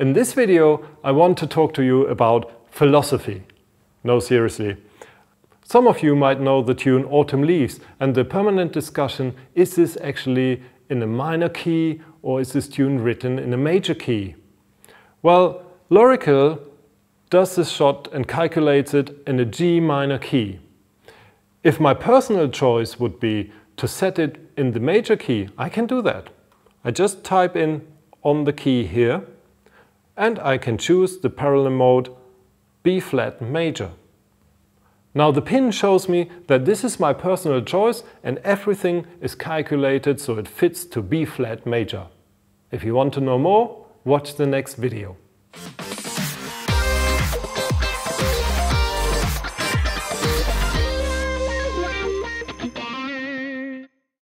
In this video, I want to talk to you about philosophy. No, seriously. Some of you might know the tune Autumn Leaves, and the permanent discussion, is this actually in a minor key or is this tune written in a major key? Well, Loreical does this shot and calculates it in a G minor key. If my personal choice would be to set it in the major key, I can do that. I just type in on the key here, and I can choose the parallel mode B flat major. Now the pin shows me that this is my personal choice and everything is calculated so it fits to B flat major. If you want to know more, watch the next video.